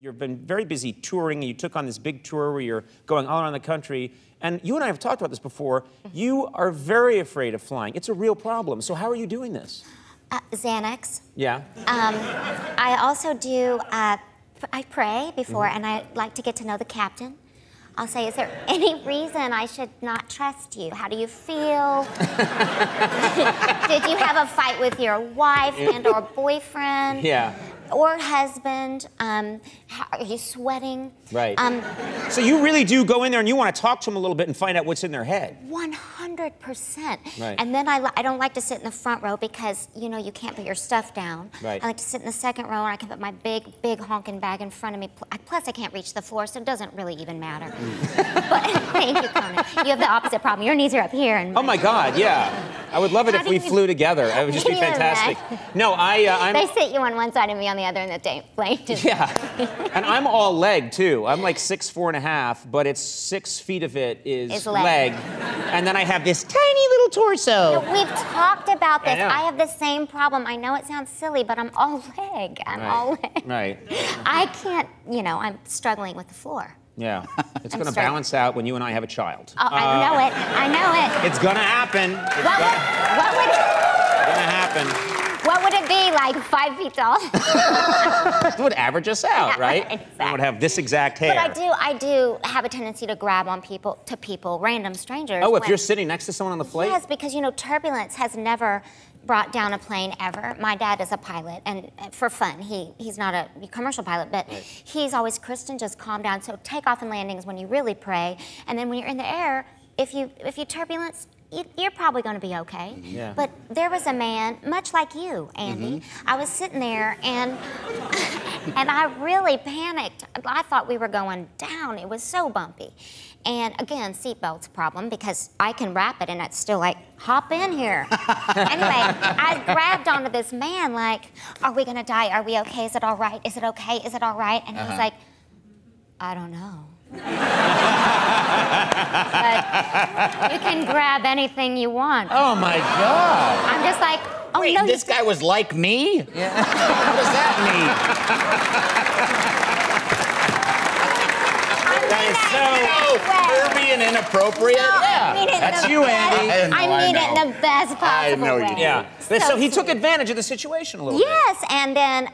You've been very busy touring, and you took on this big tour where you're going all around the country. And you and I have talked about this before. You are very afraid of flying. It's a real problem. So how are you doing this? Xanax. Yeah. I also do, I pray before, and I like to get to know the captain. I'll say, is there any reason I should not trust you? How do you feel? Did you have a fight with your wife and or boyfriend? Yeah. Or husband, are you sweating? Right. So you really do go in there and you want to talk to them a little bit and find out what's in their head. 100%. Right. And then I don't like to sit in the front row because, you know, you can't put your stuff down. Right. I like to sit in the second row and I can put my big honking bag in front of me. Plus, I can't reach the floor, so it doesn't really even matter. But thank you, Conan. You have the opposite problem. Your knees are up here. And oh, my God, yeah. I would love it if we flew together. It would just be fantastic. No, I'm... They sit you on one side and me on the other in the plane. Yeah. And I'm all leg, too. I'm like 6'4½", but it's 6 feet of it is leg. And then I have this tiny little torso. No, we've talked about this. I have the same problem. I know it sounds silly, but I'm all leg. I'm all leg. Right. I can't, you know, I'm struggling with the floor. Yeah. It's going to balance out when you and I have a child. Oh, I know it. I know it. It's going to happen. What would it be, like 5 feet tall? It would average us out, right? Exactly. And would have this exact hair. But I do have a tendency to grab on people, random strangers. Oh, if you're sitting next to someone on the plane? Yes, because, you know, turbulence has never brought down a plane ever. My dad is a pilot, and for fun, he's not a commercial pilot, but he's always, Kristin, just calm down. So takeoff and landings when you really pray, and then when you're in the air, if you turbulence, you're probably going to be okay. Yeah. But there was a man, much like you, Andy. I was sitting there, and I really panicked. I thought we were going down. It was so bumpy. And again, seatbelt's problem, because I can wrap it, and it's still like, hop in here. Anyway, I grabbed onto this man, like, are we going to die? Are we okay? Is it all right? Is it okay? Is it all right? And he's like, I don't know. But you can grab anything you want. Oh, my God. I'm just like, oh, wait, no. This guy was like me? Yeah. What does that mean? I mean that is so curvy and inappropriate. No, yeah. That's you, Andy. I mean it in the best possible way. I know you do. Yeah. So he took advantage of the situation a little bit. Yes, and then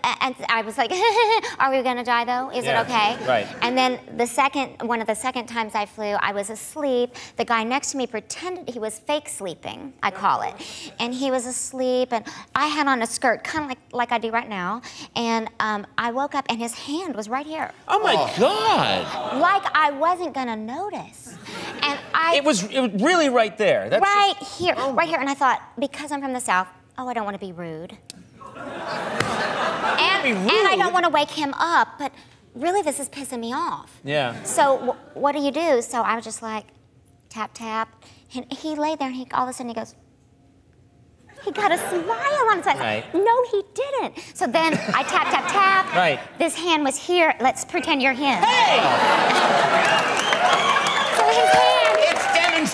I was like, are we gonna die though? Is it okay? Right. And then one of the second times I flew, I was asleep. The guy next to me pretended he was fake sleeping, I call it. And he was asleep, and I had on a skirt, kind of like I do right now. And I woke up and his hand was right here. Oh my God. Like I wasn't gonna notice. And it was really right there. That's right here, right here. And I thought, because I'm from the South, oh, I don't want to be rude. And I don't want to wake him up, but really this is pissing me off. Yeah. So what do you do? So I was just like, tap, tap. And he lay there and all of a sudden he goes, he got a smile on his face. Right. No, he didn't. So then I tap, tap, tap. Right. This hand was here. Let's pretend you're him. Hey! So his hand. It's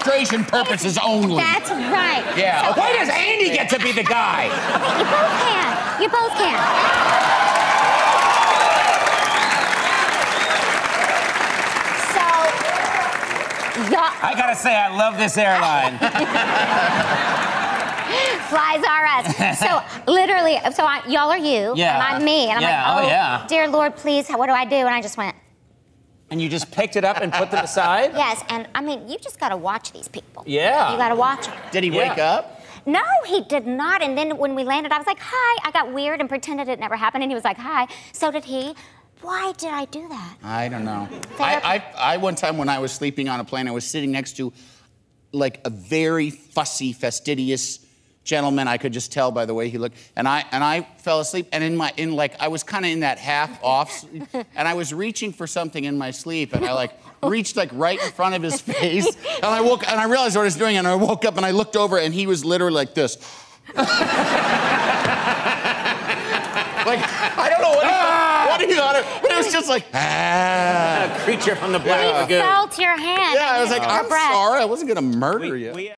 demonstration purposes only. That's right. Yeah. So, why does Andy get to be the guy? Okay, you both can. You both can. So, I gotta say, I love this airline. Flies are us. So literally, so y'all are you, and I'm me, and I'm like, oh, dear Lord, please, what do I do? And I just went. And you just picked it up and put them aside? Yes, and I mean, you just gotta watch these people. Yeah. You gotta watch them. Did he wake up? No, he did not, and then when we landed, I was like, hi. I got weird and pretended it never happened, and he was like, hi. So did he. Why did I do that? I don't know. I one time when I was sleeping on a plane, I was sitting next to like a very fussy, fastidious gentleman. I could just tell by the way he looked, and I fell asleep, and I was kind of in that half off, and I was reaching for something in my sleep, and I reached right in front of his face, and I woke, and I realized what I was doing, and I woke up, and I looked over, and he was literally like this. Like, I don't know what he thought of, but it was just like, ah. A creature from the Black Lagoon. He felt your hand. Yeah, I was like, I'm sorry, I wasn't gonna murder you.